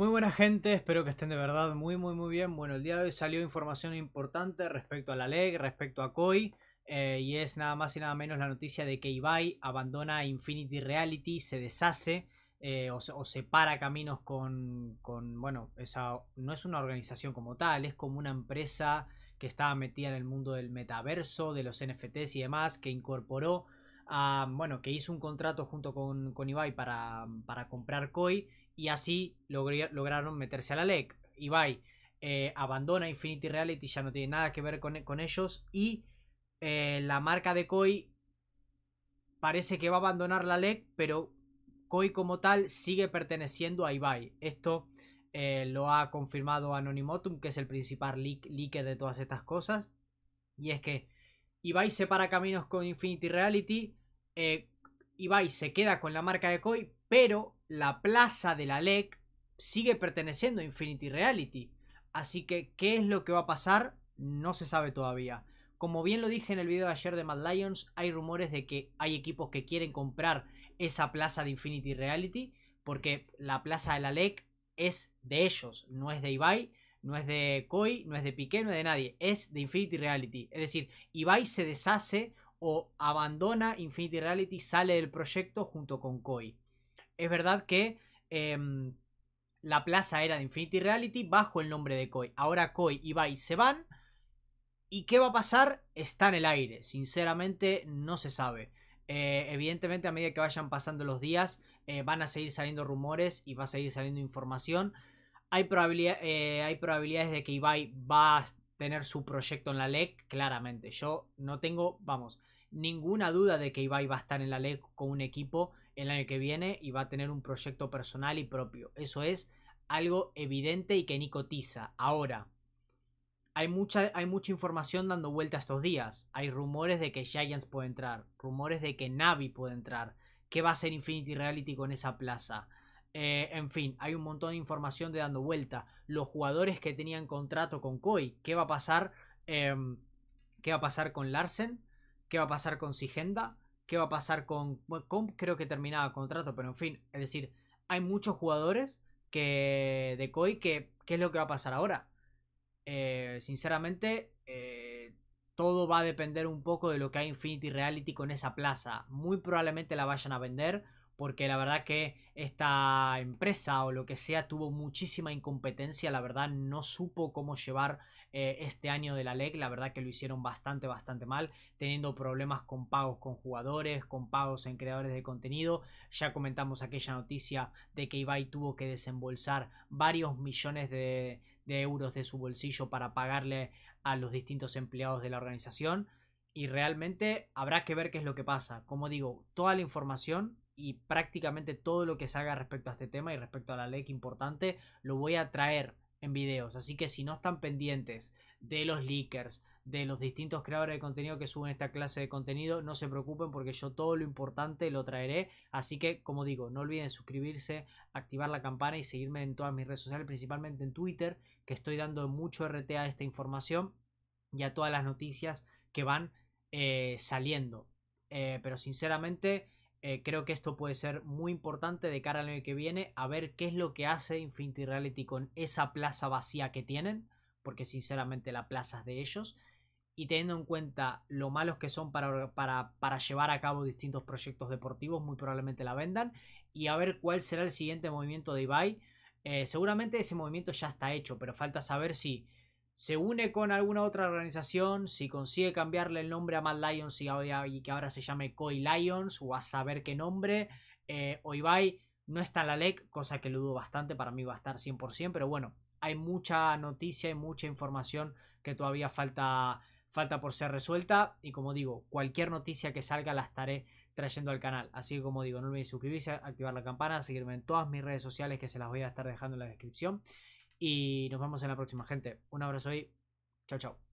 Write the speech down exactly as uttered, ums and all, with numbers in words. Muy buena gente, espero que estén de verdad muy muy muy bien. Bueno, el día de hoy salió información importante respecto a la L E C, respecto a K O I, eh, y es nada más y nada menos la noticia de que Ibai abandona Infinity Reality, se deshace eh, o, o separa caminos con, con, bueno, esa no es una organización como tal, es como una empresa que estaba metida en el mundo del metaverso, de los N F Tes y demás, que incorporó a, bueno, que hizo un contrato junto con, con Ibai para, para comprar K O I. Y así logre, lograron meterse a la L E C. Ibai eh, abandona Infinity Reality, ya no tiene nada que ver con, con ellos. Y eh, la marca de K O I parece que va a abandonar la L E C, pero K O I como tal sigue perteneciendo a Ibai. Esto eh, lo ha confirmado Anonymotum, que es el principal leak, leak de todas estas cosas. Y es que Ibai separa caminos con Infinity Reality. Eh, Ibai se queda con la marca de K O I, pero la plaza de la L E C sigue perteneciendo a Infinity Reality. Así que, ¿qué es lo que va a pasar? No se sabe todavía. Como bien lo dije en el video de ayer de Mad Lions, hay rumores de que hay equipos que quieren comprar esa plaza de Infinity Reality, porque la plaza de la L E C es de ellos, no es de Ibai, no es de K O I, no es de Piqué, no es de nadie, es de Infinity Reality. Es decir, Ibai se deshace o abandona Infinity Reality, sale del proyecto junto con K O I. Es verdad que eh, la plaza era de Infinity Reality bajo el nombre de K O I. Ahora K O I y Ibai se van. ¿Y qué va a pasar? Está en el aire. Sinceramente no se sabe. Eh, evidentemente a medida que vayan pasando los días eh, van a seguir saliendo rumores y va a seguir saliendo información. Hay, probabilidad, eh, hay probabilidades de que Ibai va a tener su proyecto en la L E C. Claramente. Yo no tengo, vamos, ninguna duda de que Ibai va a estar en la L E C con un equipo el año que viene y va a tener un proyecto personal y propio. Eso es algo evidente y que ni cotiza. Ahora, hay mucha, hay mucha información dando vuelta estos días. Hay rumores de que Giants puede entrar, rumores de que Navi puede entrar. ¿Qué va a hacer Infinity Reality con esa plaza? Eh, en fin, hay un montón de información de dando vuelta. Los jugadores que tenían contrato con K O I, ¿qué va a pasar? Eh, ¿Qué va a pasar con Larsen? ¿Qué va a pasar con Sigenda? ¿Qué va a pasar con, con...? Creo que terminaba contrato, pero en fin. Es decir, hay muchos jugadores que de K O I que... ¿Qué es lo que va a pasar ahora? Eh, sinceramente, eh, todo va a depender un poco de lo que hay Infinity Reality con esa plaza. Muy probablemente la vayan a vender, porque la verdad que esta empresa o lo que sea tuvo muchísima incompetencia. La verdad no supo cómo llevar eh, este año de la L E C. La verdad que lo hicieron bastante, bastante mal, teniendo problemas con pagos con jugadores, con pagos en creadores de contenido. Ya comentamos aquella noticia de que Ibai tuvo que desembolsar varios millones de, de euros de su bolsillo para pagarle a los distintos empleados de la organización. Y realmente habrá que ver qué es lo que pasa. Como digo, toda la información y prácticamente todo lo que salga respecto a este tema y respecto a la L E C importante lo voy a traer en videos. Así que si no están pendientes de los leakers, de los distintos creadores de contenido que suben esta clase de contenido, no se preocupen porque yo todo lo importante lo traeré. Así que, como digo, no olviden suscribirse, activar la campana y seguirme en todas mis redes sociales, principalmente en Twitter, que estoy dando mucho R T a esta información y a todas las noticias que van eh, saliendo. Eh, pero sinceramente... Eh, creo que esto puede ser muy importante de cara al año que viene, a ver qué es lo que hace Infinity Reality con esa plaza vacía que tienen, porque sinceramente la plaza es de ellos, y teniendo en cuenta lo malos que son para, para, para llevar a cabo distintos proyectos deportivos, muy probablemente la vendan, y a ver cuál será el siguiente movimiento de Ibai. Eh, seguramente ese movimiento ya está hecho, pero falta saber si se une con alguna otra organización, si consigue cambiarle el nombre a Mad Lions y, a, y que ahora se llame K O I Lions o a saber qué nombre. Eh, o Ibai no está en la L E C, cosa que lo dudo bastante, para mí va a estar cien por ciento, pero bueno, hay mucha noticia y mucha información que todavía falta, falta por ser resuelta y como digo, cualquier noticia que salga la estaré trayendo al canal. Así que como digo, no olviden suscribirse, activar la campana, seguirme en todas mis redes sociales que se las voy a estar dejando en la descripción. Y nos vemos en la próxima, gente. Un abrazo y chao, chao.